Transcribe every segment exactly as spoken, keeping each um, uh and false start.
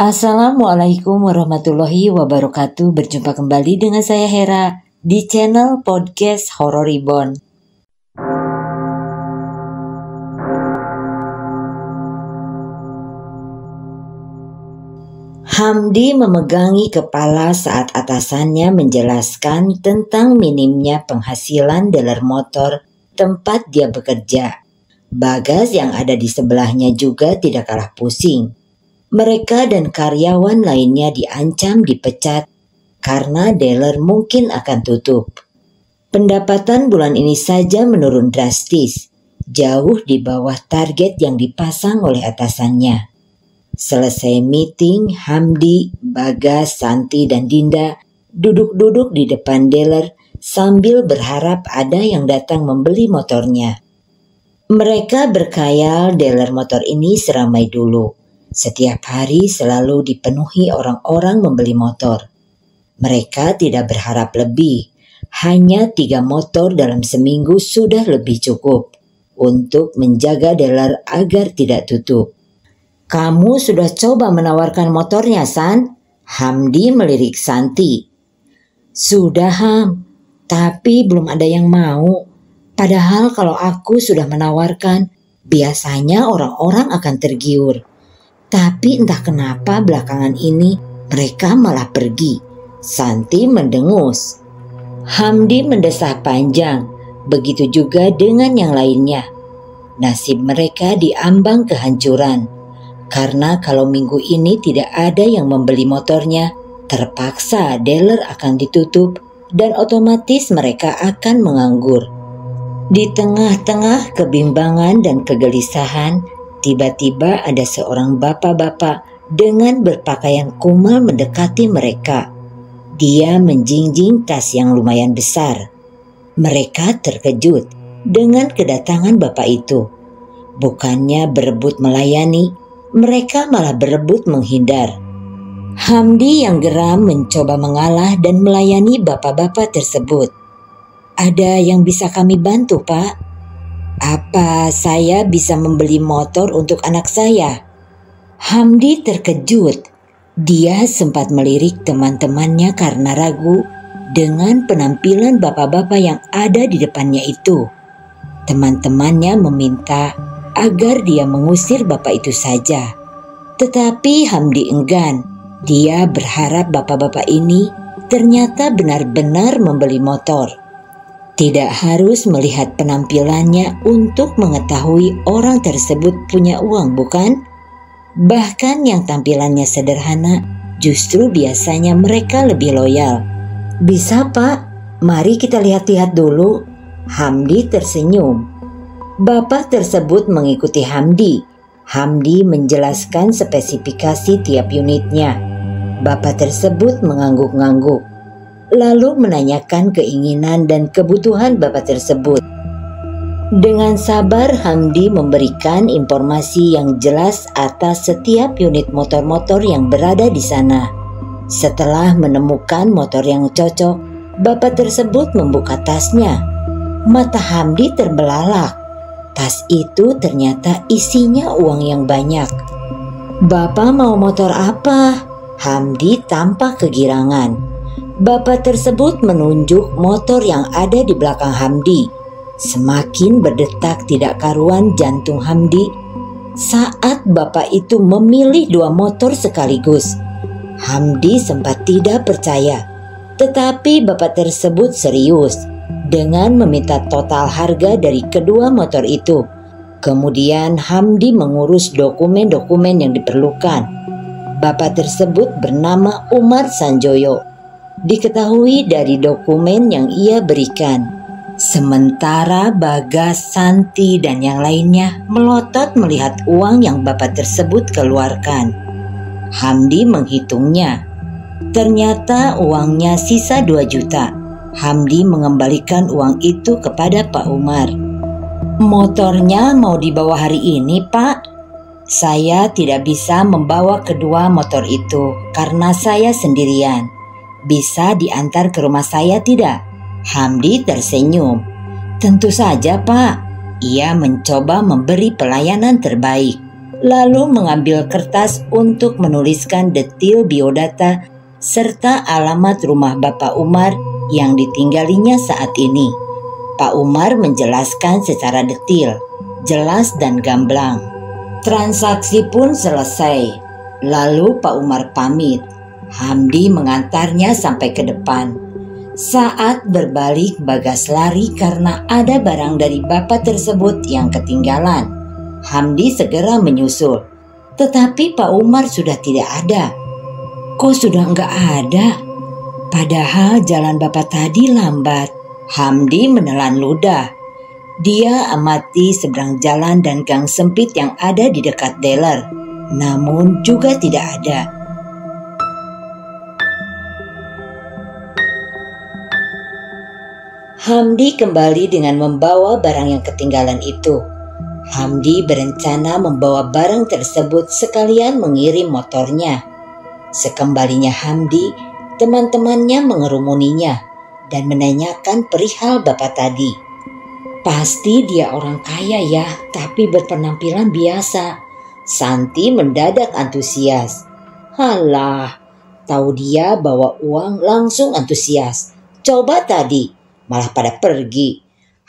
Assalamualaikum warahmatullahi wabarakatuh. Berjumpa kembali dengan saya Hera di channel Podcast Horor Reborn. Hamdi memegangi kepala saat atasannya menjelaskan tentang minimnya penghasilan dealer motor tempat dia bekerja. Bagas yang ada di sebelahnya juga tidak kalah pusing. Mereka dan karyawan lainnya diancam dipecat karena dealer mungkin akan tutup. Pendapatan bulan ini saja menurun drastis, jauh di bawah target yang dipasang oleh atasannya. Selesai meeting, Hamdi, Bagas, Santi, dan Dinda duduk-duduk di depan dealer sambil berharap ada yang datang membeli motornya. Mereka berkhayal dealer motor ini seramai dulu. Setiap hari selalu dipenuhi orang-orang membeli motor. Mereka tidak berharap lebih. Hanya tiga motor dalam seminggu sudah lebih cukup untuk menjaga dealer agar tidak tutup. "Kamu sudah coba menawarkan motornya, San?" Hamdi melirik Santi. "Sudah, Ham. Tapi belum ada yang mau. Padahal kalau aku sudah menawarkan, biasanya orang-orang akan tergiur. Tapi entah kenapa belakangan ini mereka malah pergi." Santi mendengus. Hamdi mendesah panjang, begitu juga dengan yang lainnya. Nasib mereka diambang kehancuran. Karena kalau minggu ini tidak ada yang membeli motornya, terpaksa dealer akan ditutup dan otomatis mereka akan menganggur. Di tengah-tengah kebimbangan dan kegelisahan, tiba-tiba ada seorang bapak-bapak dengan berpakaian kumal mendekati mereka. Dia menjinjing tas yang lumayan besar. Mereka terkejut dengan kedatangan bapak itu. Bukannya berebut melayani, mereka malah berebut menghindar. Hamdi yang geram mencoba mengalah dan melayani bapak-bapak tersebut. "Ada yang bisa kami bantu, Pak? Apa saya bisa membeli motor untuk anak saya?" Hamdi terkejut. Dia sempat melirik teman-temannya karena ragu dengan penampilan bapak-bapak yang ada di depannya itu. Teman-temannya meminta agar dia mengusir bapak itu saja. Tetapi Hamdi enggan. Dia berharap bapak-bapak ini ternyata benar-benar membeli motor. Tidak harus melihat penampilannya untuk mengetahui orang tersebut punya uang, bukan? Bahkan yang tampilannya sederhana, justru biasanya mereka lebih loyal. "Bisa, Pak. Mari kita lihat-lihat dulu." Hamdi tersenyum. Bapak tersebut mengikuti Hamdi. Hamdi menjelaskan spesifikasi tiap unitnya. Bapak tersebut mengangguk-ngangguk, lalu menanyakan keinginan dan kebutuhan bapak tersebut. Dengan sabar, Hamdi memberikan informasi yang jelas atas setiap unit motor-motor yang berada di sana. Setelah menemukan motor yang cocok, bapak tersebut membuka tasnya. Mata Hamdi terbelalak. Tas itu ternyata isinya uang yang banyak. "Bapak mau motor apa?" Hamdi tampak kegirangan. Bapak tersebut menunjuk motor yang ada di belakang Hamdi. Semakin berdetak tidak karuan jantung Hamdi saat bapak itu memilih dua motor sekaligus. Hamdi sempat tidak percaya, tetapi bapak tersebut serius dengan meminta total harga dari kedua motor itu. Kemudian Hamdi mengurus dokumen-dokumen yang diperlukan. Bapak tersebut bernama Umar Sanjoyo, diketahui dari dokumen yang ia berikan. Sementara Bagas, Santi, dan yang lainnya melotot melihat uang yang bapak tersebut keluarkan. Hamdi menghitungnya. Ternyata uangnya sisa dua juta. Hamdi mengembalikan uang itu kepada Pak Umar. "Motornya mau dibawa hari ini, Pak. Saya tidak bisa membawa kedua motor itu karena saya sendirian. Bisa diantar ke rumah saya tidak?" Hamdi tersenyum. "Tentu saja, Pak." Ia mencoba memberi pelayanan terbaik. lalu mengambil kertas untuk menuliskan detil biodata serta alamat rumah Bapak Umar yang ditinggalinya saat ini. Pak Umar menjelaskan secara detil, jelas dan gamblang. Transaksi pun selesai. Lalu Pak Umar pamit. Hamdi mengantarnya sampai ke depan. Saat berbalik, Bagas lari karena ada barang dari bapak tersebut yang ketinggalan. Hamdi segera menyusul, tetapi Pak Umar sudah tidak ada. Kok sudah enggak ada? Padahal jalan bapak tadi lambat. Hamdi menelan ludah. Dia amati seberang jalan dan gang sempit yang ada di dekat dealer, namun juga tidak ada. Hamdi kembali dengan membawa barang yang ketinggalan itu. Hamdi berencana membawa barang tersebut sekalian mengirim motornya. Sekembalinya Hamdi, teman-temannya mengerumuninya dan menanyakan perihal bapak tadi. Pasti dia orang kaya ya, tapi berpenampilan biasa. Santi mendadak antusias. Halah, tahu dia bawa uang langsung antusias. Coba tadi, malah pada pergi.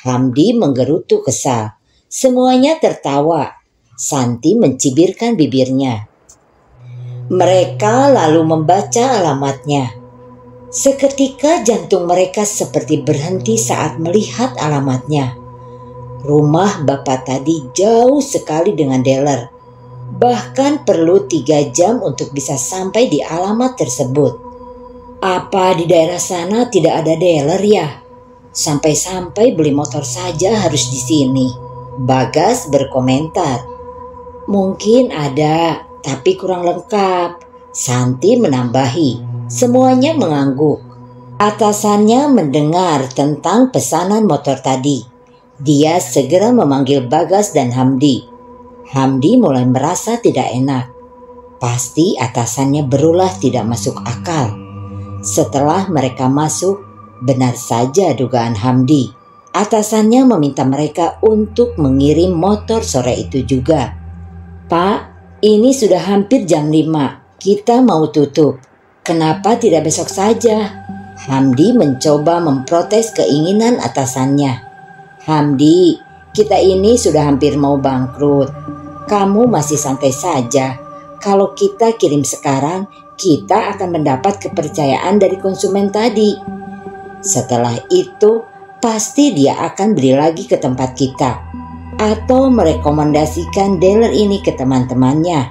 Hamdi menggerutu kesal. Semuanya tertawa. Santi mencibirkan bibirnya. Mereka lalu membaca alamatnya. Seketika jantung mereka seperti berhenti saat melihat alamatnya. Rumah bapak tadi jauh sekali dengan dealer. Bahkan perlu tiga jam untuk bisa sampai di alamat tersebut. Apa di daerah sana tidak ada dealer ya? Sampai-sampai beli motor saja harus di sini. Bagas berkomentar. Mungkin ada, tapi kurang lengkap. Santi menambahi. Semuanya mengangguk. Atasannya mendengar tentang pesanan motor tadi. Dia segera memanggil Bagas dan Hamdi. Hamdi mulai merasa tidak enak. Pasti atasannya berulah tidak masuk akal. Setelah mereka masuk, benar saja dugaan Hamdi. Atasannya meminta mereka untuk mengirim motor sore itu juga. Pak, ini sudah hampir jam lima. Kita mau tutup. Kenapa tidak besok saja? Hamdi mencoba memprotes keinginan atasannya. Hamdi, kita ini sudah hampir mau bangkrut. Kamu masih santai saja. Kalau kita kirim sekarang, kita akan mendapat kepercayaan dari konsumen tadi. Setelah itu, pasti dia akan beli lagi ke tempat kita. Atau merekomendasikan dealer ini ke teman-temannya.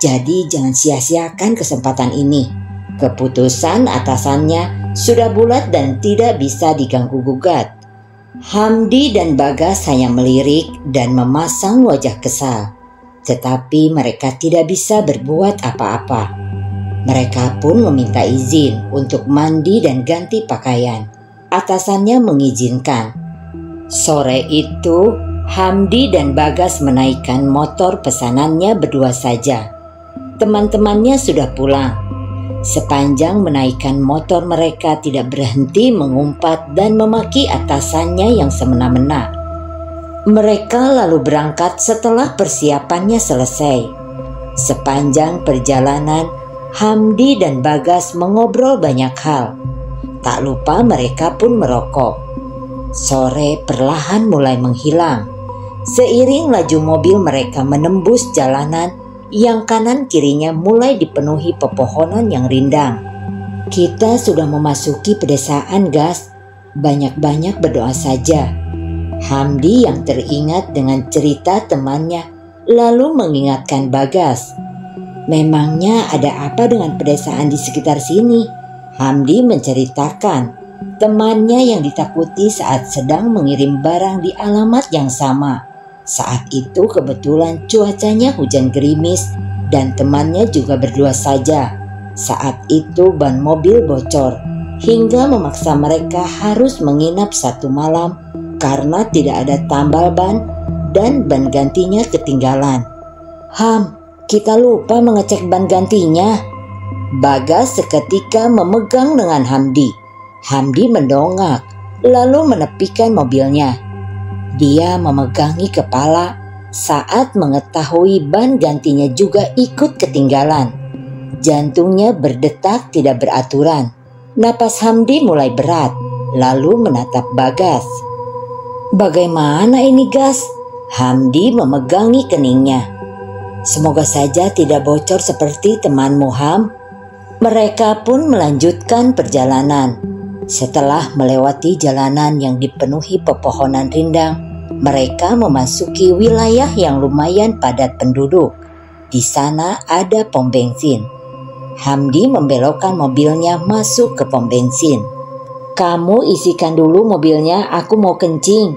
Jadi jangan sia-siakan kesempatan ini. Keputusan atasannya sudah bulat dan tidak bisa diganggu-gugat. Hamdi dan Bagas hanya melirik dan memasang wajah kesal. Tetapi mereka tidak bisa berbuat apa-apa. Mereka pun meminta izin untuk mandi dan ganti pakaian. Atasannya mengizinkan. Sore itu, Hamdi dan Bagas menaikkan motor pesanannya berdua saja. Teman-temannya sudah pulang. Sepanjang menaikkan motor mereka tidak berhenti mengumpat dan memaki atasannya yang semena-mena. Mereka lalu berangkat setelah persiapannya selesai. Sepanjang perjalanan, Hamdi dan Bagas mengobrol banyak hal. Tak lupa mereka pun merokok. Sore perlahan mulai menghilang. Seiring laju mobil mereka menembus jalanan yang kanan kirinya mulai dipenuhi pepohonan yang rindang. Kita sudah memasuki pedesaan, Gas. Banyak-banyak berdoa saja. Hamdi yang teringat dengan cerita temannya lalu mengingatkan Bagas. Memangnya ada apa dengan pedesaan di sekitar sini? Hamdi menceritakan temannya yang ditakuti saat sedang mengirim barang di alamat yang sama. Saat itu kebetulan cuacanya hujan gerimis dan temannya juga berdua saja. Saat itu ban mobil bocor hingga memaksa mereka harus menginap satu malam karena tidak ada tambal ban dan ban gantinya ketinggalan. Ham, kita lupa mengecek ban gantinya. Bagas seketika memegang lengan Hamdi. Hamdi mendongak lalu menepikan mobilnya. Dia memegangi kepala Saat mengetahui ban gantinya juga ikut ketinggalan. Jantungnya berdetak tidak beraturan. Napas Hamdi mulai berat, lalu menatap Bagas. "Bagaimana ini, Gas?" Hamdi memegangi keningnya. "Semoga saja tidak bocor seperti temanmu, Ham." Mereka pun melanjutkan perjalanan. Setelah melewati jalanan yang dipenuhi pepohonan rindang, mereka memasuki wilayah yang lumayan padat penduduk. Di sana ada pom bensin. Hamdi membelokkan mobilnya masuk ke pom bensin. "Kamu isikan dulu mobilnya, aku mau kencing."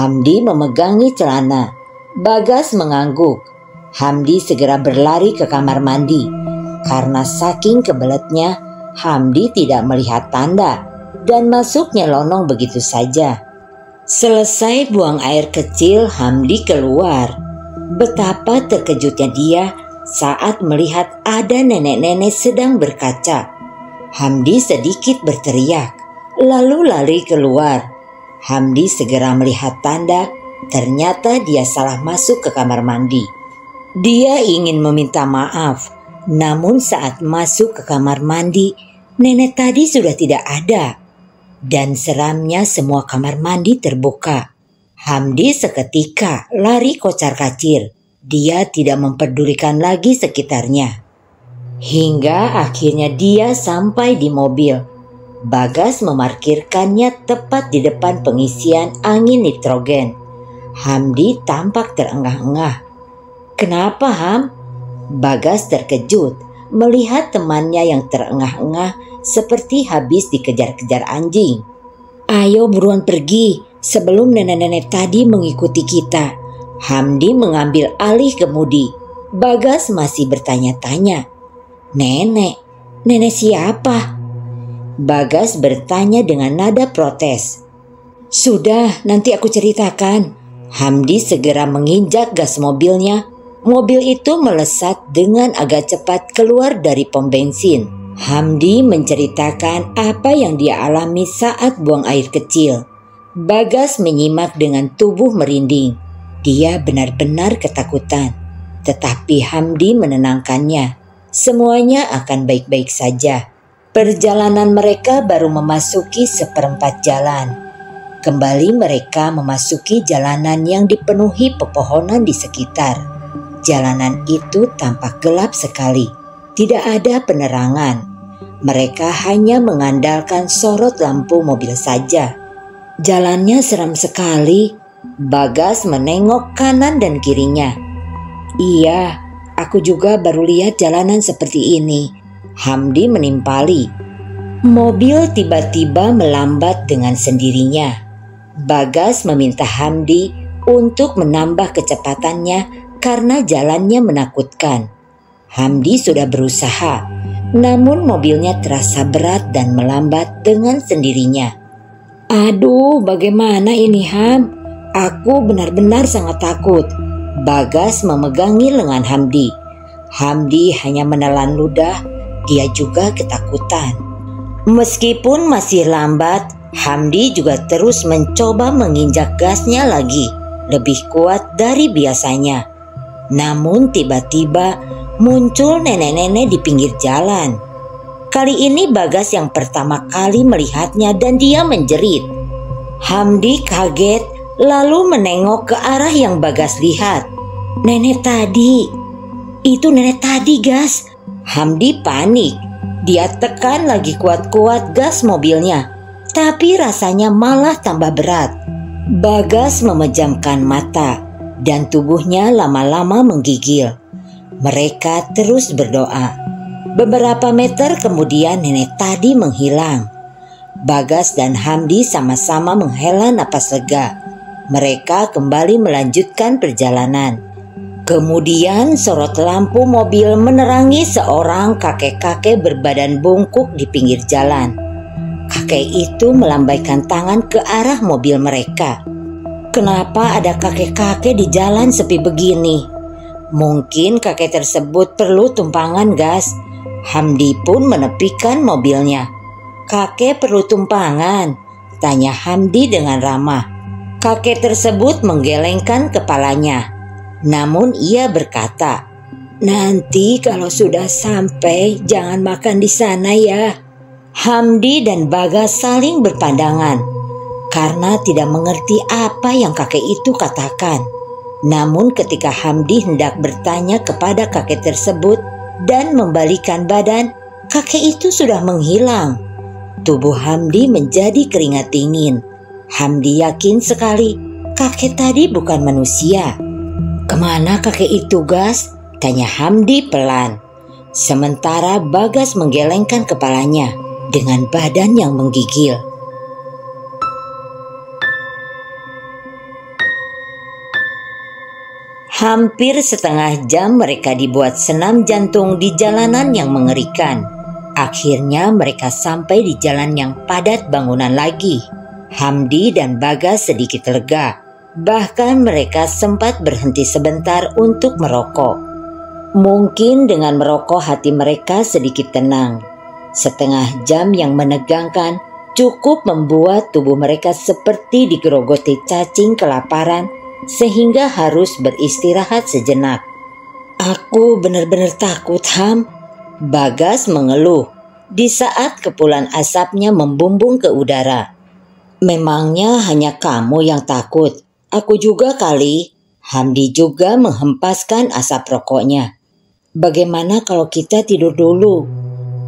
Hamdi memegangi celana. Bagas mengangguk. Hamdi segera berlari ke kamar mandi. Karena saking kebeletnya, Hamdi tidak melihat tanda dan masuk nyelonong begitu saja. Selesai buang air kecil, Hamdi keluar. Betapa terkejutnya dia saat melihat ada nenek-nenek sedang berkaca. Hamdi sedikit berteriak, lalu lari keluar. Hamdi segera melihat tanda, ternyata dia salah masuk ke kamar mandi. Dia ingin meminta maaf, namun saat masuk ke kamar mandi, nenek tadi sudah tidak ada. Dan seramnya semua kamar mandi terbuka. Hamdi seketika lari kocar-kacir. Dia tidak memperdulikan lagi sekitarnya. Hingga akhirnya dia sampai di mobil. Bagas memarkirkannya tepat di depan pengisian angin nitrogen. Hamdi tampak terengah-engah. "Kenapa, Ham?" Bagas terkejut melihat temannya yang terengah-engah seperti habis dikejar-kejar anjing. "Ayo buruan pergi sebelum nenek-nenek tadi mengikuti kita." Hamdi mengambil alih kemudi. Bagas masih bertanya-tanya. "Nenek? Nenek siapa?" Bagas bertanya dengan nada protes. "Sudah, nanti aku ceritakan." Hamdi segera menginjak gas mobilnya. Mobil itu melesat dengan agak cepat keluar dari pom bensin. Hamdi menceritakan apa yang dia alami saat buang air kecil. Bagas menyimak dengan tubuh merinding. Dia benar-benar ketakutan. Tetapi Hamdi menenangkannya. Semuanya akan baik-baik saja. Perjalanan mereka baru memasuki seperempat jalan. Kembali mereka memasuki jalanan yang dipenuhi pepohonan di sekitar. Jalanan itu tampak gelap sekali. Tidak ada penerangan. Mereka hanya mengandalkan sorot lampu mobil saja. Jalannya seram sekali. Bagas menengok kanan dan kirinya. "Iya, aku juga baru lihat jalanan seperti ini." Hamdi menimpali. Mobil tiba-tiba melambat dengan sendirinya. Bagas meminta Hamdi untuk menambah kecepatannya karena jalannya menakutkan. Hamdi sudah berusaha, namun mobilnya terasa berat dan melambat dengan sendirinya. "Aduh, bagaimana ini, Ham? Aku benar-benar sangat takut." Bagas memegangi lengan Hamdi. Hamdi hanya menelan ludah, dia juga ketakutan. Meskipun masih lambat, Hamdi juga terus mencoba menginjak gasnya lagi, lebih kuat dari biasanya. Namun tiba-tiba muncul nenek-nenek di pinggir jalan. Kali ini Bagas yang pertama kali melihatnya dan dia menjerit. Hamdi kaget lalu menengok ke arah yang Bagas lihat. "Nenek tadi, itu nenek tadi, Gas." Hamdi panik. Dia tekan lagi kuat-kuat gas mobilnya, tapi rasanya malah tambah berat. Bagas memejamkan mata dan tubuhnya lama-lama menggigil. Mereka terus berdoa. Beberapa meter kemudian nenek tadi menghilang. Bagas dan Hamdi sama-sama menghela napas lega. Mereka kembali melanjutkan perjalanan. Kemudian sorot lampu mobil menerangi seorang kakek-kakek berbadan bungkuk di pinggir jalan. Kakek itu melambaikan tangan ke arah mobil mereka. "Kenapa ada kakek-kakek di jalan sepi begini? Mungkin kakek tersebut perlu tumpangan, Gas." Hamdi pun menepikan mobilnya. "Kakek perlu tumpangan?" tanya Hamdi dengan ramah. Kakek tersebut menggelengkan kepalanya. Namun ia berkata, "Nanti kalau sudah sampai jangan makan di sana ya." Hamdi dan Bagas saling berpandangan karena tidak mengerti apa yang kakek itu katakan. Namun ketika Hamdi hendak bertanya kepada kakek tersebut dan membalikkan badan, kakek itu sudah menghilang. Tubuh Hamdi menjadi keringat dingin. Hamdi yakin sekali kakek tadi bukan manusia. "Kemana kakek itu, Gas?" tanya Hamdi pelan. Sementara Bagas menggelengkan kepalanya dengan badan yang menggigil. Hampir setengah jam mereka dibuat senam jantung di jalanan yang mengerikan. Akhirnya mereka sampai di jalan yang padat bangunan lagi. Hamdi dan Bagas sedikit lega. Bahkan mereka sempat berhenti sebentar untuk merokok. Mungkin dengan merokok hati mereka sedikit tenang. Setengah jam yang menegangkan cukup membuat tubuh mereka seperti digerogoti cacing kelaparan, sehingga harus beristirahat sejenak. "Aku benar-benar takut, Ham," Bagas mengeluh di saat kepulan asapnya membumbung ke udara. "Memangnya hanya kamu yang takut? Aku juga kali." Hamdi juga menghempaskan asap rokoknya. "Bagaimana kalau kita tidur dulu,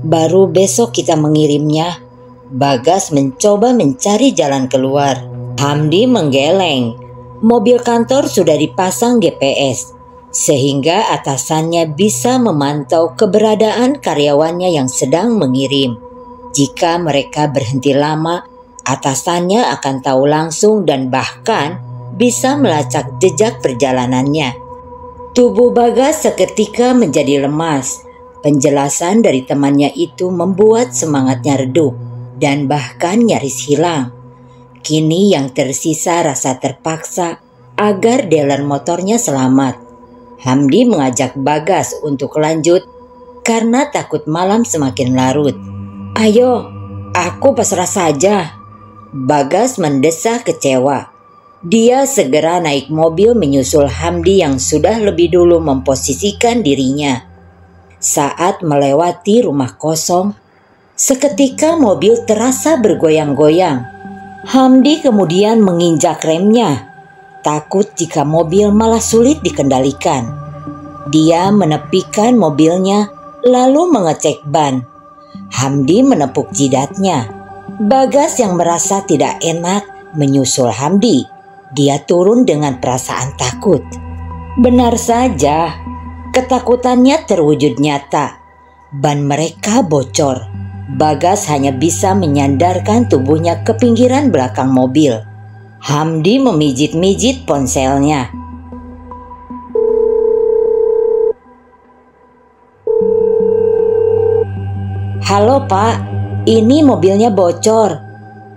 baru besok kita mengirimnya?" Bagas mencoba mencari jalan keluar. Hamdi menggeleng. Mobil kantor sudah dipasang G P S, sehingga atasannya bisa memantau keberadaan karyawannya yang sedang mengirim. Jika mereka berhenti lama, atasannya akan tahu langsung dan bahkan bisa melacak jejak perjalanannya. Tubuh Bagas seketika menjadi lemas. Penjelasan dari temannya itu membuat semangatnya redup dan bahkan nyaris hilang. Kini yang tersisa rasa terpaksa agar dealer motornya selamat. Hamdi mengajak Bagas untuk lanjut karena takut malam semakin larut. "Ayo, aku pasrah saja." Bagas mendesah kecewa. Dia segera naik mobil menyusul Hamdi yang sudah lebih dulu memposisikan dirinya. Saat melewati rumah kosong, seketika mobil terasa bergoyang-goyang. Hamdi kemudian menginjak remnya, takut jika mobil malah sulit dikendalikan. Dia menepikan mobilnya lalu mengecek ban. Hamdi menepuk jidatnya. Bagas yang merasa tidak enak menyusul Hamdi. Dia turun dengan perasaan takut. Benar saja, ketakutannya terwujud nyata. Ban mereka bocor. Bagas hanya bisa menyandarkan tubuhnya ke pinggiran belakang mobil. Hamdi memijit-mijit ponselnya. "Halo Pak, ini mobilnya bocor.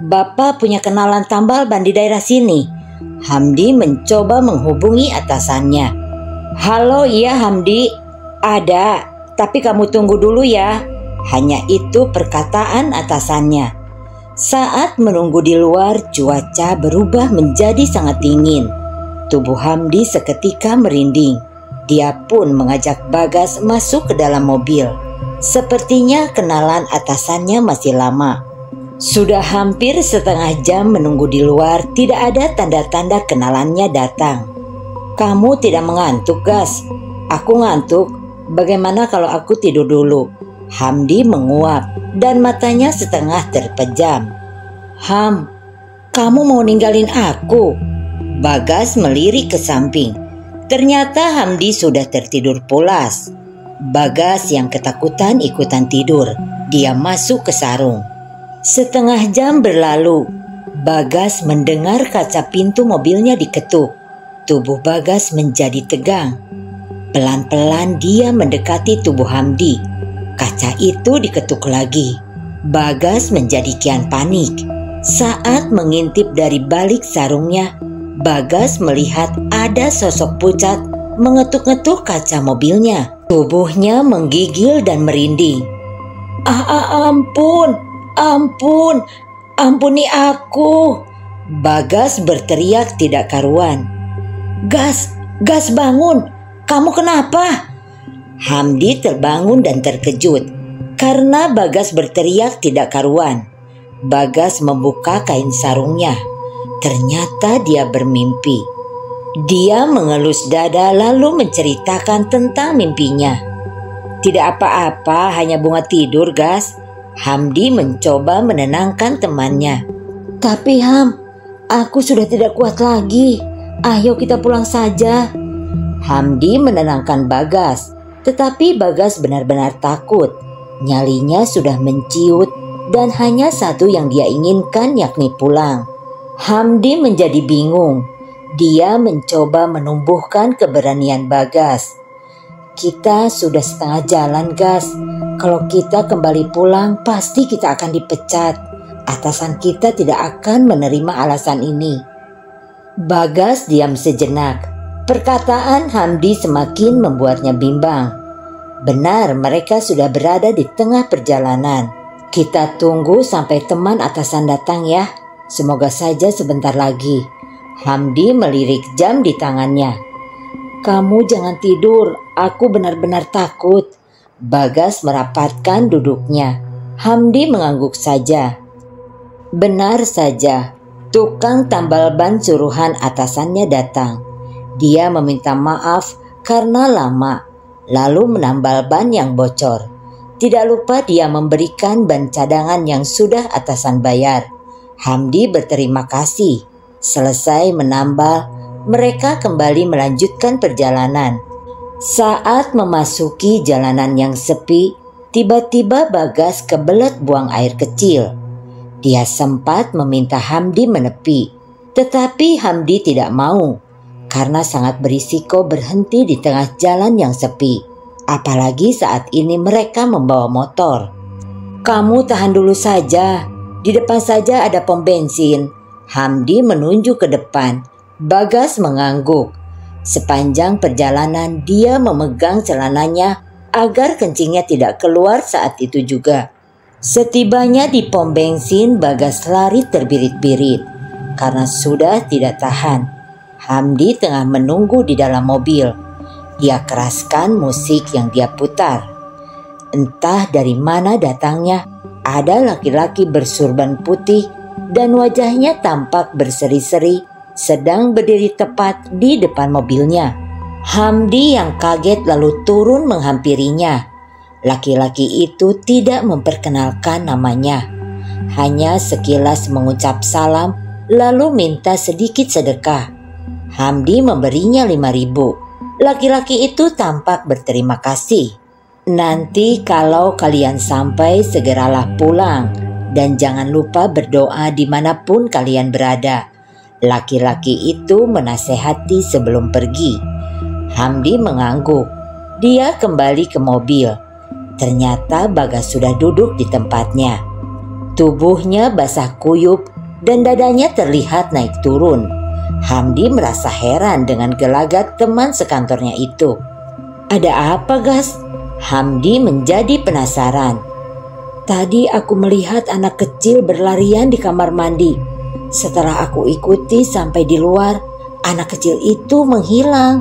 Bapak punya kenalan tambal ban di daerah sini?" Hamdi mencoba menghubungi atasannya. "Halo, iya Hamdi, ada. Tapi kamu tunggu dulu ya." Hanya itu perkataan atasannya. Saat menunggu di luar, cuaca berubah menjadi sangat dingin. Tubuh Hamdi seketika merinding. Dia pun mengajak Bagas masuk ke dalam mobil. Sepertinya kenalan atasannya masih lama. Sudah hampir setengah jam menunggu di luar, tidak ada tanda-tanda kenalannya datang. "Kamu tidak mengantuk, Gas?" "Aku ngantuk. Bagaimana kalau aku tidur dulu?" Hamdi menguap dan matanya setengah terpejam. "Ham, kamu mau ninggalin aku?" Bagas melirik ke samping. Ternyata Hamdi sudah tertidur pulas. Bagas yang ketakutan ikutan tidur. Dia masuk ke sarung. Setengah jam berlalu. Bagas mendengar kaca pintu mobilnya diketuk. Tubuh Bagas menjadi tegang. Pelan-pelan dia mendekati tubuh Hamdi. Kaca itu diketuk lagi. Bagas menjadi kian panik. Saat mengintip dari balik sarungnya, Bagas melihat ada sosok pucat mengetuk-ngetuk kaca mobilnya. Tubuhnya menggigil dan merinding. "Ah, ah, ampun, ampun, ampuni aku!" Bagas berteriak tidak karuan. "Gas, "Gas, bangun! Kamu kenapa?" Hamdi terbangun dan terkejut karena Bagas berteriak tidak karuan. Bagas membuka kain sarungnya. Ternyata dia bermimpi. Dia mengelus dada lalu menceritakan tentang mimpinya. "Tidak apa-apa, hanya bunga tidur, Gas." Hamdi mencoba menenangkan temannya. "Tapi Ham, aku sudah tidak kuat lagi. Ayo kita pulang saja." Hamdi menenangkan Bagas, tetapi Bagas benar-benar takut. Nyalinya sudah menciut dan hanya satu yang dia inginkan, yakni pulang. Hamdi menjadi bingung. Dia mencoba menumbuhkan keberanian Bagas. "Kita sudah setengah jalan, Gas. Kalau kita kembali pulang, pasti kita akan dipecat. Atasan kita tidak akan menerima alasan ini." Bagas diam sejenak. Perkataan Hamdi semakin membuatnya bimbang. Benar, mereka sudah berada di tengah perjalanan. "Kita tunggu sampai teman atasan datang ya. Semoga saja sebentar lagi." Hamdi melirik jam di tangannya. "Kamu jangan tidur, aku benar-benar takut." Bagas merapatkan duduknya. Hamdi mengangguk saja. Benar saja, tukang tambal ban suruhan atasannya datang. Dia meminta maaf karena lama, lalu menambal ban yang bocor. Tidak lupa dia memberikan ban cadangan yang sudah atasan bayar. Hamdi berterima kasih. Selesai menambal, mereka kembali melanjutkan perjalanan. Saat memasuki jalanan yang sepi, tiba-tiba Bagas kebelet buang air kecil. Dia sempat meminta Hamdi menepi, tetapi Hamdi tidak mau karena sangat berisiko berhenti di tengah jalan yang sepi. Apalagi saat ini mereka membawa motor. "Kamu tahan dulu saja, di depan saja ada pom bensin." Hamdi menunjuk ke depan. Bagas mengangguk. Sepanjang perjalanan dia memegang celananya agar kencingnya tidak keluar saat itu juga. Setibanya di pom bensin, Bagas lari terbirit-birit karena sudah tidak tahan. Hamdi tengah menunggu di dalam mobil. Dia keraskan musik yang dia putar. Entah dari mana datangnya, ada laki-laki bersurban putih dan wajahnya tampak berseri-seri sedang berdiri tepat di depan mobilnya. Hamdi yang kaget lalu turun menghampirinya. Laki-laki itu tidak memperkenalkan namanya. Hanya sekilas mengucap salam lalu minta sedikit sedekah. Hamdi memberinya lima ribu. Laki-laki itu tampak berterima kasih. "Nanti kalau kalian sampai segeralah pulang dan jangan lupa berdoa dimanapun kalian berada." Laki-laki itu menasehati sebelum pergi. Hamdi mengangguk. Dia kembali ke mobil. Ternyata Bagas sudah duduk di tempatnya. Tubuhnya basah kuyup dan dadanya terlihat naik turun. Hamdi merasa heran dengan gelagat teman sekantornya itu. "Ada apa, Gas?" Hamdi menjadi penasaran. "Tadi aku melihat anak kecil berlarian di kamar mandi. Setelah aku ikuti sampai di luar, anak kecil itu menghilang."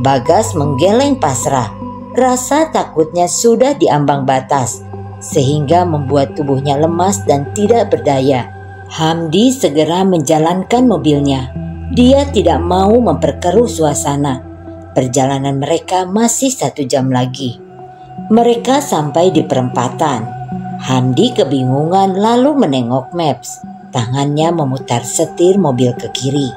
Bagas menggeleng pasrah. Rasa takutnya sudah diambang batas, sehingga membuat tubuhnya lemas dan tidak berdaya. Hamdi segera menjalankan mobilnya. Dia tidak mau memperkeruh suasana. Perjalanan mereka masih satu jam lagi. Mereka sampai di perempatan. Hamdi kebingungan lalu menengok maps. Tangannya memutar setir mobil ke kiri.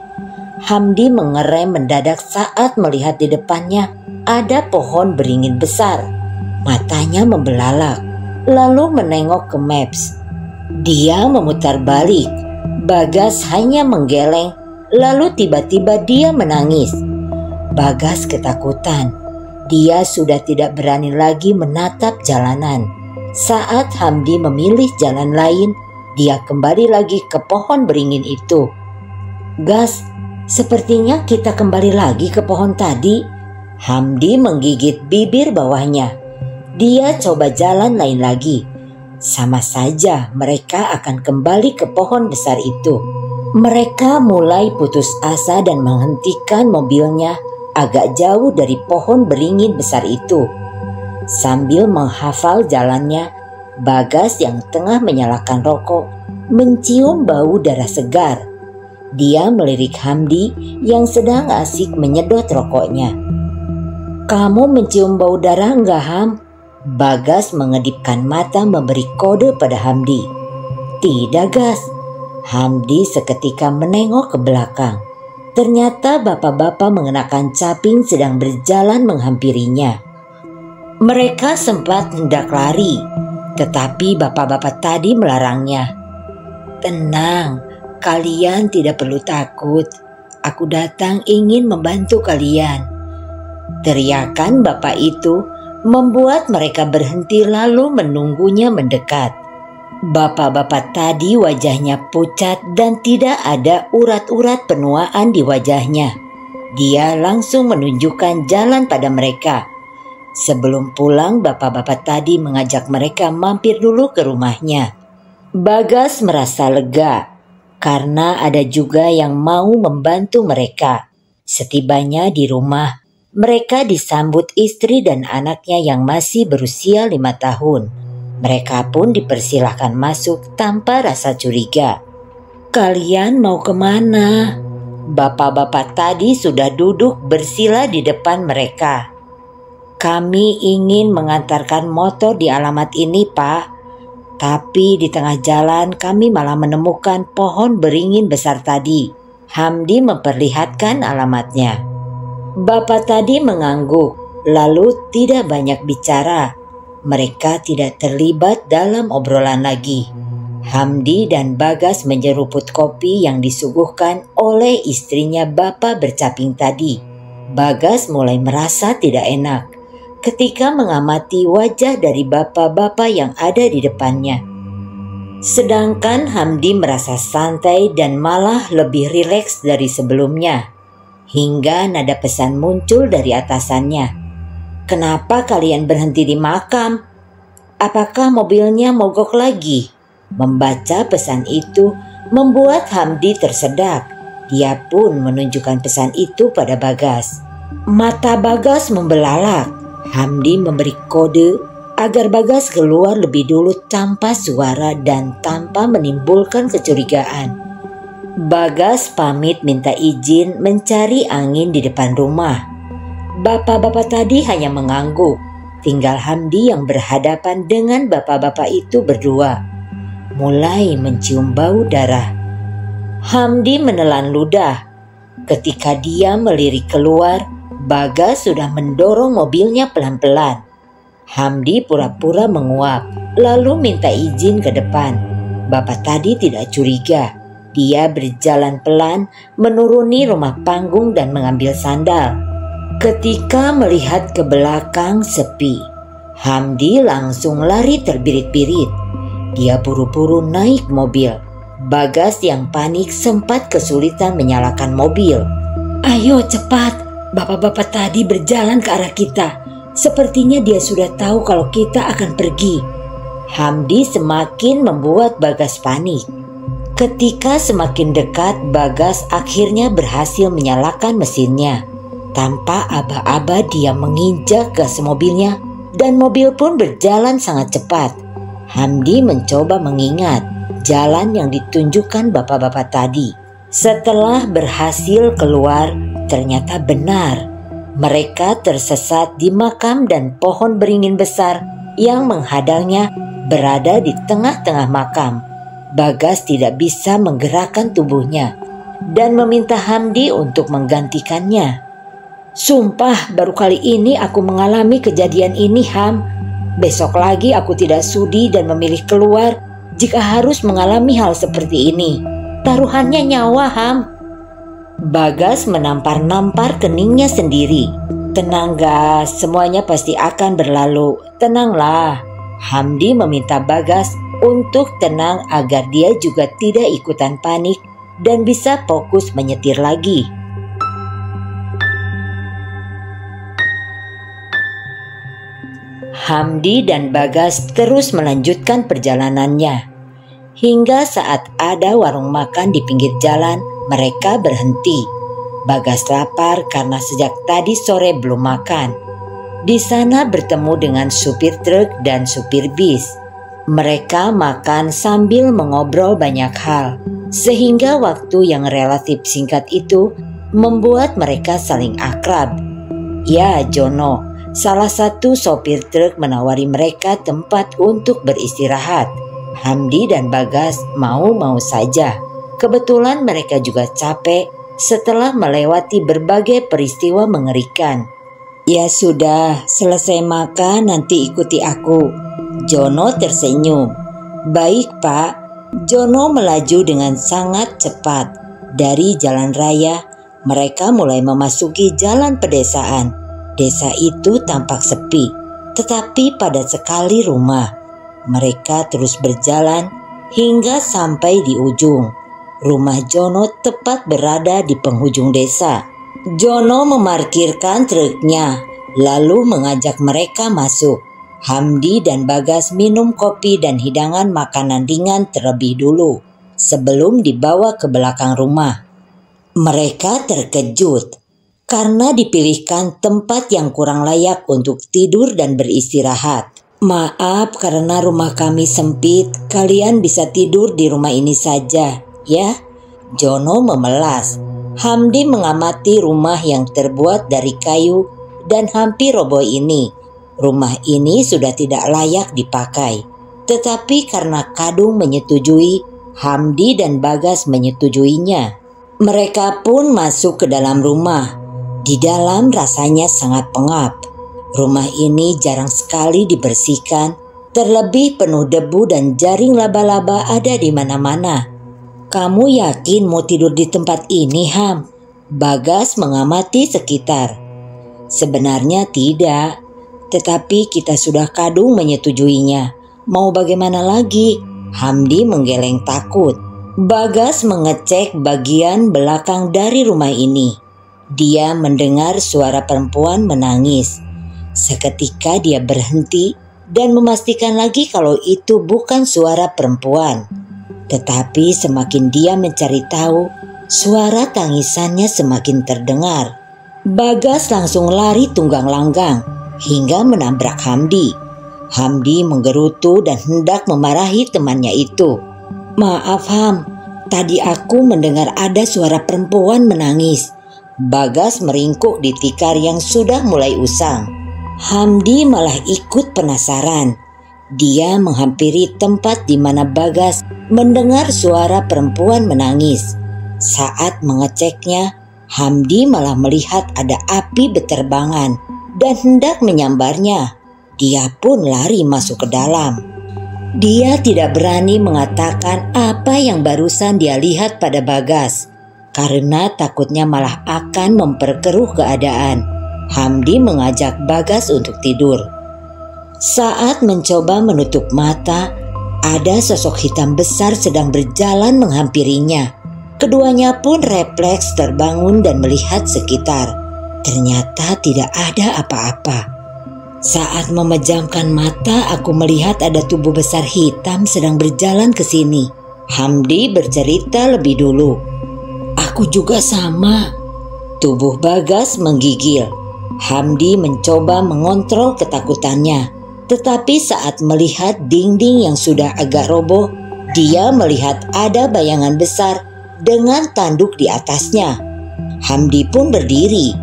Hamdi mengerem mendadak saat melihat di depannya ada pohon beringin besar. Matanya membelalak, lalu menengok ke maps. Dia memutar balik. Bagas hanya menggeleng, lalu tiba-tiba dia menangis. Bagas ketakutan. Dia sudah tidak berani lagi menatap jalanan. Saat Hamdi memilih jalan lain, dia kembali lagi ke pohon beringin itu. "Gas, sepertinya kita kembali lagi ke pohon tadi." Hamdi menggigit bibir bawahnya. Dia coba jalan lain lagi. Sama saja mereka akan kembali ke pohon besar itu. Mereka mulai putus asa dan menghentikan mobilnya agak jauh dari pohon beringin besar itu. Sambil menghafal jalannya, Bagas yang tengah menyalakan rokok mencium bau darah segar. Dia melirik Hamdi yang sedang asik menyedot rokoknya. "Kamu mencium bau darah enggak, Ham?" Bagas mengedipkan mata memberi kode pada Hamdi. "Tidak, Gas." Hamdi seketika menengok ke belakang. Ternyata bapak-bapak mengenakan caping sedang berjalan menghampirinya. Mereka sempat hendak lari, tetapi bapak-bapak tadi melarangnya. "Tenang, kalian tidak perlu takut. Aku datang ingin membantu kalian." Teriakan bapak itu membuat mereka berhenti lalu menunggunya mendekat. Bapak-bapak tadi wajahnya pucat dan tidak ada urat-urat penuaan di wajahnya. Dia langsung menunjukkan jalan pada mereka. Sebelum pulang, bapak-bapak tadi mengajak mereka mampir dulu ke rumahnya. Bagas merasa lega karena ada juga yang mau membantu mereka. Setibanya di rumah, mereka disambut istri dan anaknya yang masih berusia lima tahun. Mereka pun dipersilahkan masuk tanpa rasa curiga. "Kalian mau kemana?" Bapak-bapak tadi sudah duduk bersila di depan mereka. "Kami ingin mengantarkan motor di alamat ini, Pak. Tapi di tengah jalan kami malah menemukan pohon beringin besar tadi." Hamdi memperlihatkan alamatnya. Bapak tadi mengangguk, lalu tidak banyak bicara. Mereka tidak terlibat dalam obrolan lagi. Hamdi dan Bagas menyeruput kopi yang disuguhkan oleh istrinya bapak bercaping tadi. Bagas mulai merasa tidak enak ketika mengamati wajah dari bapak-bapak yang ada di depannya. Sedangkan Hamdi merasa santai dan malah lebih rileks dari sebelumnya. Hingga nada pesan muncul dari atasannya. "Kenapa kalian berhenti di makam? Apakah mobilnya mogok lagi?" Membaca pesan itu membuat Hamdi tersedak. Dia pun menunjukkan pesan itu pada Bagas. Mata Bagas membelalak. Hamdi memberi kode agar Bagas keluar lebih dulu tanpa suara dan tanpa menimbulkan kecurigaan. Bagas pamit minta izin mencari angin di depan rumah. Bapak-bapak tadi hanya mengangguk, tinggal Hamdi yang berhadapan dengan bapak-bapak itu berdua, mulai mencium bau darah. Hamdi menelan ludah. Ketika dia melirik keluar, Bagas sudah mendorong mobilnya pelan-pelan. Hamdi pura-pura menguap, lalu minta izin ke depan. Bapak tadi tidak curiga. Dia berjalan pelan, menuruni rumah panggung dan mengambil sandal. Ketika melihat ke belakang sepi, Hamdi langsung lari terbirit-birit. Dia buru-buru naik mobil. Bagas yang panik sempat kesulitan menyalakan mobil. "Ayo cepat, bapak-bapak tadi berjalan ke arah kita. Sepertinya dia sudah tahu kalau kita akan pergi." Hamdi semakin membuat Bagas panik. Ketika semakin dekat, Bagas akhirnya berhasil menyalakan mesinnya. Tanpa aba-aba dia menginjak gas mobilnya dan mobil pun berjalan sangat cepat. Hamdi mencoba mengingat jalan yang ditunjukkan bapak-bapak tadi. Setelah berhasil keluar, ternyata benar. Mereka tersesat di makam dan pohon beringin besar yang menghadangnya berada di tengah-tengah makam. Bagas tidak bisa menggerakkan tubuhnya dan meminta Hamdi untuk menggantikannya. "Sumpah, baru kali ini aku mengalami kejadian ini, Ham. Besok lagi aku tidak sudi dan memilih keluar jika harus mengalami hal seperti ini. Taruhannya nyawa, Ham." Bagas menampar-nampar keningnya sendiri. "Tenang, Gas, semuanya pasti akan berlalu. Tenanglah." Hamdi meminta Bagas untuk tenang agar dia juga tidak ikutan panik dan bisa fokus menyetir lagi. Hamdi dan Bagas terus melanjutkan perjalanannya. Hingga saat ada warung makan di pinggir jalan, mereka berhenti. Bagas lapar karena sejak tadi sore belum makan. Di sana bertemu dengan supir truk dan supir bis. Mereka makan sambil mengobrol banyak hal, sehingga waktu yang relatif singkat itu membuat mereka saling akrab. Ya, Jono, salah satu sopir truk menawari mereka tempat untuk beristirahat. Hamdi dan Bagas mau-mau saja. Kebetulan mereka juga capek setelah melewati berbagai peristiwa mengerikan. Ya sudah, selesai makan nanti ikuti aku. Jono tersenyum. Baik, Pak. Jono melaju dengan sangat cepat. Dari jalan raya, mereka mulai memasuki jalan pedesaan. Desa itu tampak sepi, tetapi padat sekali rumah. Mereka terus berjalan hingga sampai di ujung. Rumah Jono tepat berada di penghujung desa. Jono memarkirkan truknya, lalu mengajak mereka masuk. Hamdi dan Bagas minum kopi dan hidangan makanan ringan terlebih dulu, sebelum dibawa ke belakang rumah. Mereka terkejut, karena dipilihkan tempat yang kurang layak untuk tidur dan beristirahat. Maaf karena rumah kami sempit, kalian bisa tidur di rumah ini saja. Ya, Jono memelas. Hamdi mengamati rumah yang terbuat dari kayu dan hampir roboh ini. Rumah ini sudah tidak layak dipakai. Tetapi karena Kadung menyetujui, Hamdi dan Bagas menyetujuinya. Mereka pun masuk ke dalam rumah. Di dalam rasanya sangat pengap. Rumah ini jarang sekali dibersihkan, terlebih penuh debu dan jaring laba-laba ada di mana-mana. Kamu yakin mau tidur di tempat ini, Ham? Bagas mengamati sekitar. Sebenarnya tidak, tetapi kita sudah kadung menyetujuinya. Mau bagaimana lagi? Hamdi menggeleng takut. Bagas mengecek bagian belakang dari rumah ini. Dia mendengar suara perempuan menangis. Seketika dia berhenti dan memastikan lagi kalau itu bukan suara perempuan. Tetapi semakin dia mencari tahu, suara tangisannya semakin terdengar. Bagas langsung lari tunggang langgang hingga menabrak Hamdi. Hamdi menggerutu dan hendak memarahi temannya itu. Maaf Ham, tadi aku mendengar ada suara perempuan menangis. Bagas meringkuk di tikar yang sudah mulai usang. Hamdi malah ikut penasaran. Dia menghampiri tempat di mana Bagas mendengar suara perempuan menangis. Saat mengeceknya, Hamdi malah melihat ada api beterbangan dan hendak menyambarnya. Dia pun lari masuk ke dalam. Dia tidak berani mengatakan apa yang barusan dia lihat pada Bagas, karena takutnya malah akan memperkeruh keadaan. Hamdi mengajak Bagas untuk tidur. Saat mencoba menutup mata, ada sosok hitam besar sedang berjalan menghampirinya. Keduanya pun refleks terbangun dan melihat sekitar. Ternyata tidak ada apa-apa. Saat memejamkan mata, aku melihat ada tubuh besar hitam sedang berjalan ke sini. Hamdi bercerita lebih dulu. Aku juga sama. Tubuh Bagas menggigil. Hamdi mencoba mengontrol ketakutannya. Tetapi saat melihat dinding yang sudah agak roboh, dia melihat ada bayangan besar dengan tanduk di atasnya. Hamdi pun berdiri.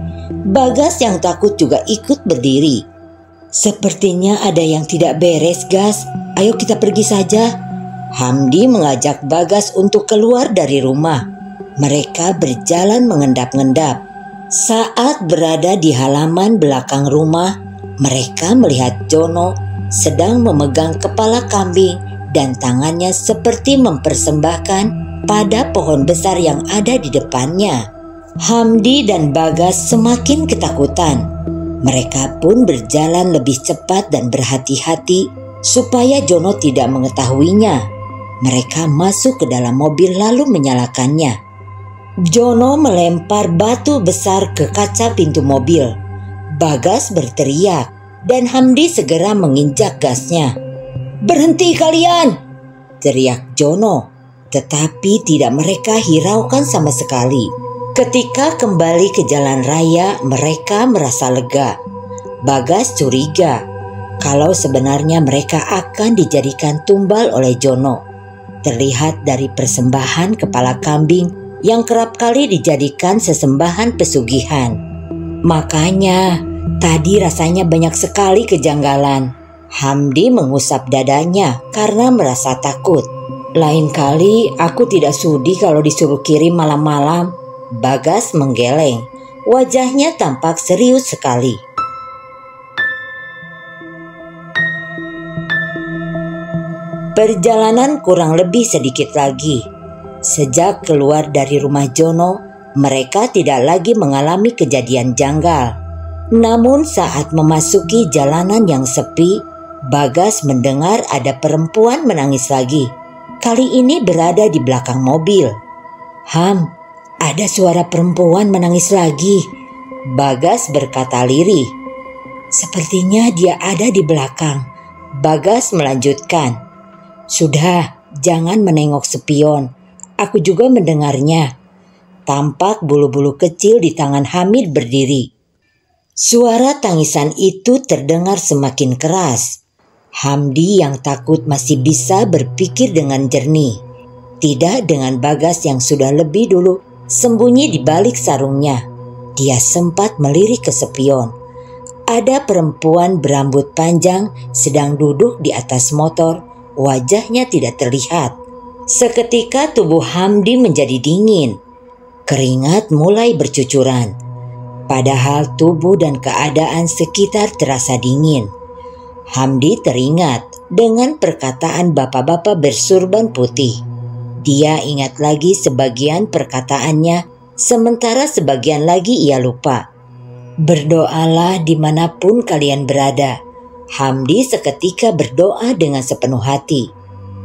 Bagas yang takut juga ikut berdiri. Sepertinya ada yang tidak beres, Gas. Ayo kita pergi saja. Hamdi mengajak Bagas untuk keluar dari rumah. Mereka berjalan mengendap-endap. Saat berada di halaman belakang rumah, mereka melihat Jono sedang memegang kepala kambing dan tangannya seperti mempersembahkan pada pohon besar yang ada di depannya. Hamdi dan Bagas semakin ketakutan. Mereka pun berjalan lebih cepat dan berhati-hati supaya Jono tidak mengetahuinya. Mereka masuk ke dalam mobil lalu menyalakannya. Jono melempar batu besar ke kaca pintu mobil. Bagas berteriak dan Hamdi segera menginjak gasnya. Berhenti kalian! Teriak Jono. Tetapi tidak mereka hiraukan sama sekali. Ketika kembali ke jalan raya, mereka merasa lega. Bagas curiga kalau sebenarnya mereka akan dijadikan tumbal oleh Jono. Terlihat dari persembahan kepala kambing yang kerap kali dijadikan sesembahan pesugihan. Makanya tadi rasanya banyak sekali kejanggalan. Hamdi mengusap dadanya karena merasa takut. Lain kali aku tidak sudi kalau disuruh kirim malam-malam. Bagas menggeleng, wajahnya tampak serius sekali. Perjalanan kurang lebih sedikit lagi. Sejak keluar dari rumah Jono, mereka tidak lagi mengalami kejadian janggal. Namun saat memasuki jalanan yang sepi, Bagas mendengar ada perempuan menangis lagi. Kali ini berada di belakang mobil. Ham, ada suara perempuan menangis lagi, Bagas berkata lirih. Sepertinya dia ada di belakang, Bagas melanjutkan. Sudah, jangan menengok spion, aku juga mendengarnya. Tampak bulu-bulu kecil di tangan Hamid berdiri. Suara tangisan itu terdengar semakin keras. Hamdi yang takut masih bisa berpikir dengan jernih. Tidak dengan Bagas yang sudah lebih dulu sembunyi di balik sarungnya. Dia sempat melirik ke spion. Ada perempuan berambut panjang sedang duduk di atas motor. Wajahnya tidak terlihat. Seketika tubuh Hamdi menjadi dingin. Keringat mulai bercucuran. Padahal tubuh dan keadaan sekitar terasa dingin. Hamdi teringat dengan perkataan bapak-bapak bersurban putih. Dia ingat lagi sebagian perkataannya, sementara sebagian lagi ia lupa. Berdoalah dimanapun kalian berada. Hamdi seketika berdoa dengan sepenuh hati.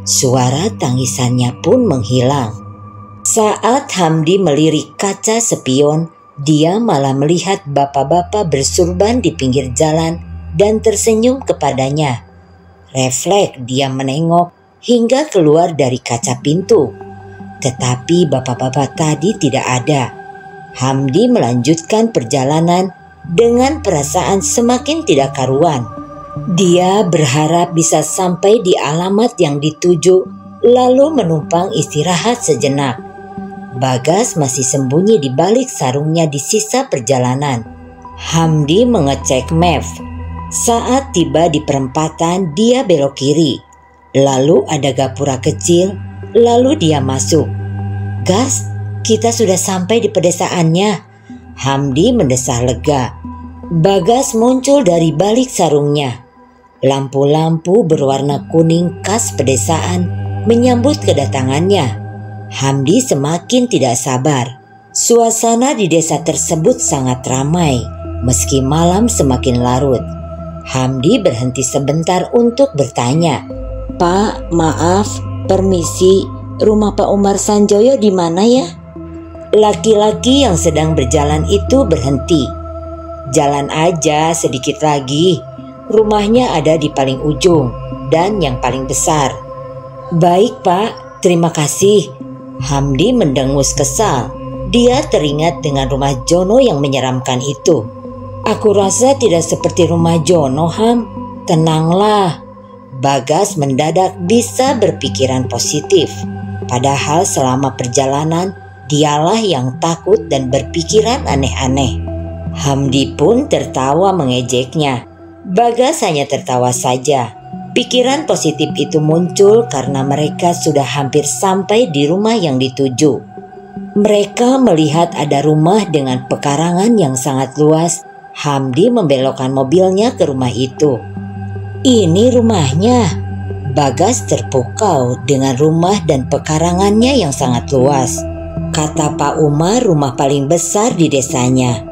Suara tangisannya pun menghilang. Saat Hamdi melirik kaca spion, dia malah melihat bapak-bapak bersurban di pinggir jalan dan tersenyum kepadanya. Refleks dia menengok hingga keluar dari kaca pintu. Tetapi bapak-bapak tadi tidak ada. Hamdi melanjutkan perjalanan dengan perasaan semakin tidak karuan. Dia berharap bisa sampai di alamat yang dituju, lalu menumpang istirahat sejenak. Bagas masih sembunyi di balik sarungnya di sisa perjalanan. Hamdi mengecek map. Saat tiba di perempatan, dia belok kiri. Lalu ada gapura kecil, lalu dia masuk. Gas, kita sudah sampai di pedesaannya. Hamdi mendesah lega. Bagas muncul dari balik sarungnya. Lampu-lampu berwarna kuning khas pedesaan menyambut kedatangannya. Hamdi semakin tidak sabar. Suasana di desa tersebut sangat ramai, meski malam semakin larut. Hamdi berhenti sebentar untuk bertanya. Pak, maaf, permisi, rumah Pak Umar Sanjoyo di mana ya? Laki-laki yang sedang berjalan itu berhenti. Jalan aja sedikit lagi, rumahnya ada di paling ujung dan yang paling besar. Baik Pak, terima kasih. Hamdi mendengus kesal. Dia teringat dengan rumah Jono yang menyeramkan itu. Aku rasa tidak seperti rumah Jono, Ham. Tenanglah. Bagas mendadak bisa berpikiran positif. Padahal selama perjalanan, dialah yang takut dan berpikiran aneh-aneh. Hamdi pun tertawa mengejeknya. Bagas hanya tertawa saja. Pikiran positif itu muncul karena mereka sudah hampir sampai di rumah yang dituju. Mereka melihat ada rumah dengan pekarangan yang sangat luas. Hamdi membelokkan mobilnya ke rumah itu. Ini rumahnya. Bagas terpukau dengan rumah dan pekarangannya yang sangat luas. Kata Pak Umar rumah paling besar di desanya.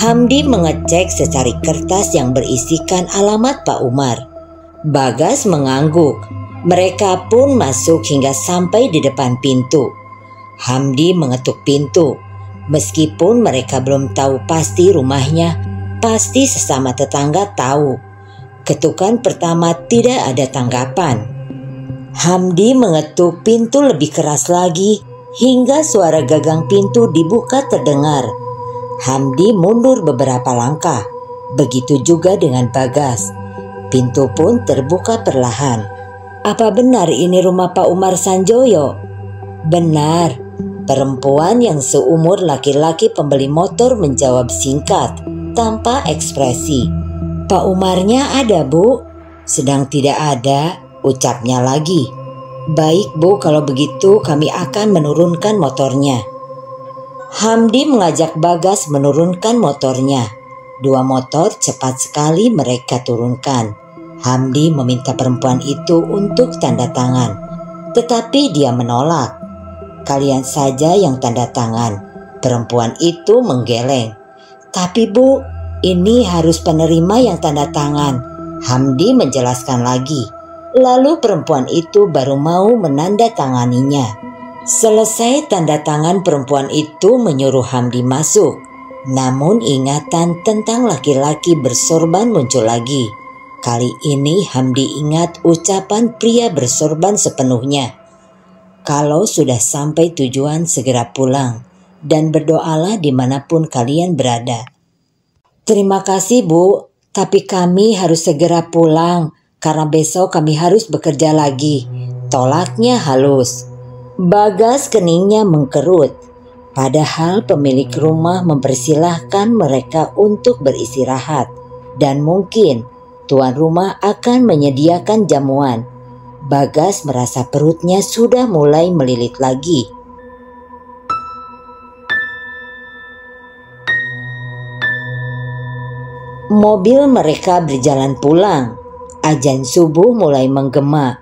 Hamdi mengecek secari kertas yang berisikan alamat Pak Umar. Bagas mengangguk. Mereka pun masuk hingga sampai di depan pintu. Hamdi mengetuk pintu. Meskipun mereka belum tahu pasti rumahnya, pasti sesama tetangga tahu. Ketukan pertama tidak ada tanggapan. Hamdi mengetuk pintu lebih keras lagi hingga suara gagang pintu dibuka terdengar. Hamdi mundur beberapa langkah, begitu juga dengan Bagas. Pintu pun terbuka perlahan. Apa benar ini rumah Pak Umar Sanjoyo? Benar, perempuan yang seumur laki-laki pembeli motor menjawab singkat, tanpa ekspresi. Pak Umarnya ada, Bu? Sedang tidak ada, ucapnya lagi. Baik, Bu, kalau begitu kami akan menurunkan motornya. Hamdi mengajak Bagas menurunkan motornya. Dua motor cepat sekali mereka turunkan. Hamdi meminta perempuan itu untuk tanda tangan, tetapi dia menolak. Kalian saja yang tanda tangan. Perempuan itu menggeleng. Tapi Bu, ini harus penerima yang tanda tangan, Hamdi menjelaskan lagi. Lalu perempuan itu baru mau menandatanganinya. Selesai tanda tangan, perempuan itu menyuruh Hamdi masuk. Namun ingatan tentang laki-laki bersorban muncul lagi. Kali ini Hamdi ingat ucapan pria bersorban sepenuhnya. Kalau sudah sampai tujuan segera pulang dan berdoalah dimanapun kalian berada. Terima kasih Bu, tapi kami harus segera pulang. Karena besok kami harus bekerja lagi, tolaknya halus. Bagas keningnya mengkerut. Padahal pemilik rumah mempersilahkan mereka untuk beristirahat. Dan mungkin tuan rumah akan menyediakan jamuan. Bagas merasa perutnya sudah mulai melilit lagi. Mobil mereka berjalan pulang. Azan subuh mulai menggema.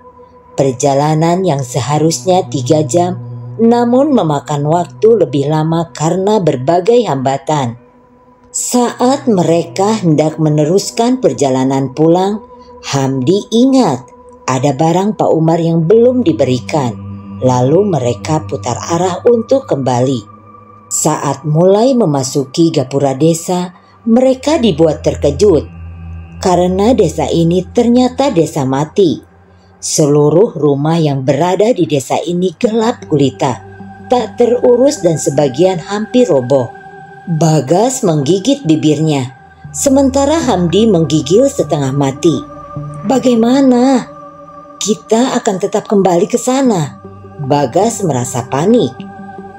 Perjalanan yang seharusnya tiga jam, namun memakan waktu lebih lama karena berbagai hambatan. Saat mereka hendak meneruskan perjalanan pulang, Hamdi ingat ada barang Pak Umar yang belum diberikan. Lalu mereka putar arah untuk kembali. Saat mulai memasuki gapura desa, mereka dibuat terkejut. Karena desa ini ternyata desa mati. Seluruh rumah yang berada di desa ini gelap gulita, tak terurus dan sebagian hampir roboh. Bagas menggigit bibirnya, sementara Hamdi menggigil setengah mati. Bagaimana? Kita akan tetap kembali ke sana. Bagas merasa panik.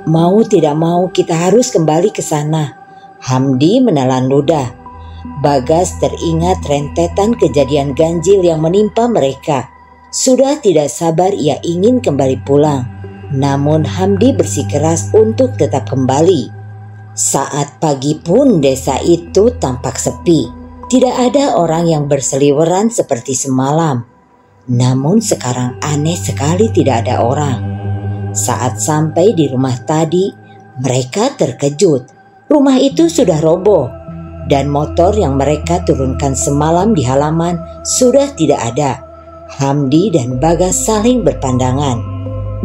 Mau tidak mau kita harus kembali ke sana. Hamdi menelan ludah. Bagas teringat rentetan kejadian ganjil yang menimpa mereka. Sudah tidak sabar ia ingin kembali pulang. Namun Hamdi bersikeras untuk tetap kembali. Saat pagi pun desa itu tampak sepi. Tidak ada orang yang berseliweran seperti semalam. Namun sekarang aneh sekali tidak ada orang. Saat sampai di rumah tadi, mereka terkejut. Rumah itu sudah roboh. Dan motor yang mereka turunkan semalam di halaman sudah tidak ada. Hamdi dan Bagas saling berpandangan.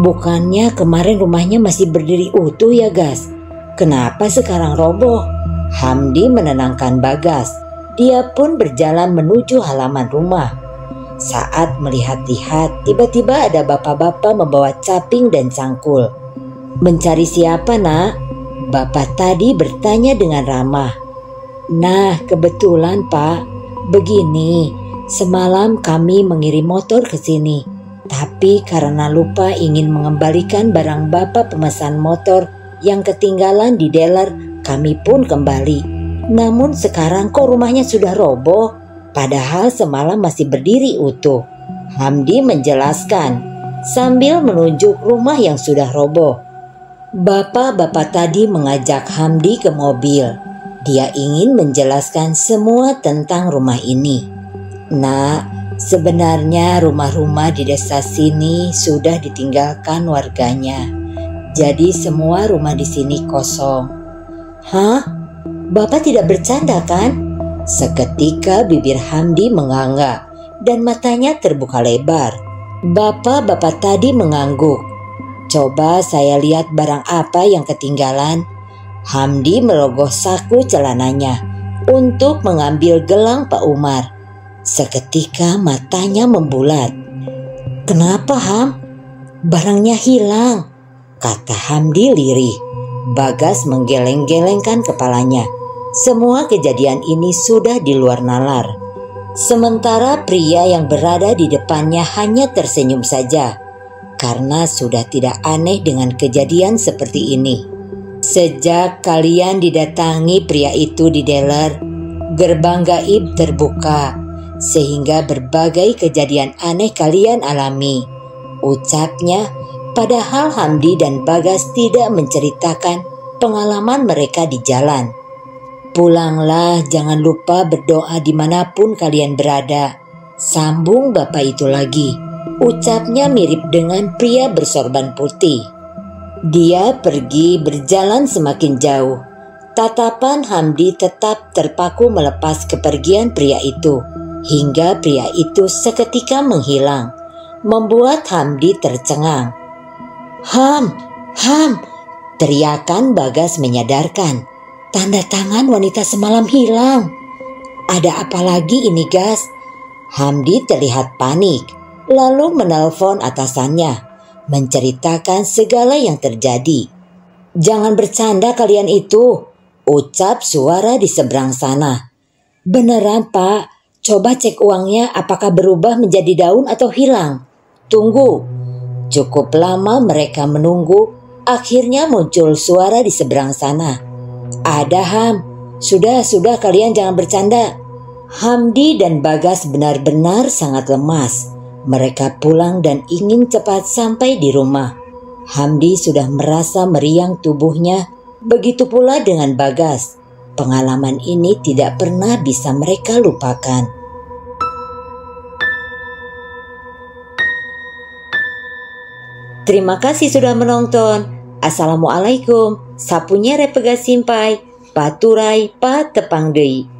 Bukannya kemarin rumahnya masih berdiri utuh ya Gas? Kenapa sekarang roboh? Hamdi menenangkan Bagas. Dia pun berjalan menuju halaman rumah. Saat melihat-lihat, tiba-tiba ada bapak-bapak membawa caping dan cangkul. Mencari siapa nak? Bapak tadi bertanya dengan ramah. Nah kebetulan Pak, begini, semalam kami mengirim motor ke sini. Tapi karena lupa ingin mengembalikan barang bapak pemesan motor yang ketinggalan di dealer, kami pun kembali. Namun sekarang kok rumahnya sudah roboh, padahal semalam masih berdiri utuh. Hamdi menjelaskan sambil menunjuk rumah yang sudah roboh. Bapak-bapak tadi mengajak Hamdi ke mobil. Dia ingin menjelaskan semua tentang rumah ini. Nah, sebenarnya rumah-rumah di desa sini sudah ditinggalkan warganya. Jadi semua rumah di sini kosong. Hah? Bapak tidak bercanda kan? Seketika bibir Hamdi mengangguk dan matanya terbuka lebar. Bapak-bapak tadi mengangguk. Coba saya lihat barang apa yang ketinggalan. Hamdi merogoh saku celananya untuk mengambil gelang Pak Umar. Seketika matanya membulat. Kenapa Ham? Barangnya hilang. kata Hamdi lirih. Bagas menggeleng-gelengkan kepalanya. Semua kejadian ini sudah di luar nalar. Sementara pria yang berada di depannya hanya tersenyum saja, karena sudah tidak aneh dengan kejadian seperti ini. Sejak kalian didatangi pria itu di dealer, gerbang gaib terbuka, sehingga berbagai kejadian aneh kalian alami, ucapnya. Padahal Hamdi dan Bagas tidak menceritakan pengalaman mereka di jalan. Pulanglah, jangan lupa berdoa dimanapun kalian berada, sambung bapak itu lagi, ucapnya mirip dengan pria bersorban putih. Dia pergi berjalan semakin jauh. Tatapan Hamdi tetap terpaku melepas kepergian pria itu, hingga pria itu seketika menghilang, membuat Hamdi tercengang. Ham, Ham, teriakan Bagas menyadarkan. Tanda tangan wanita semalam hilang. Ada apa lagi ini, Gas? Hamdi terlihat panik, lalu menelpon atasannya, menceritakan segala yang terjadi. Jangan bercanda kalian itu, ucap suara di seberang sana. Beneran, Pak. Coba cek uangnya apakah berubah menjadi daun atau hilang. Tunggu. Cukup lama mereka menunggu, akhirnya muncul suara di seberang sana. Ada, Ham. Sudah, sudah kalian jangan bercanda. Hamdi dan Bagas benar-benar sangat lemas. Mereka pulang dan ingin cepat sampai di rumah. Hamdi sudah merasa meriang tubuhnya, begitu pula dengan Bagas. Pengalaman ini tidak pernah bisa mereka lupakan. Terima kasih sudah menonton. Assalamualaikum. Sapunya repega simpai, paturai patepang deui.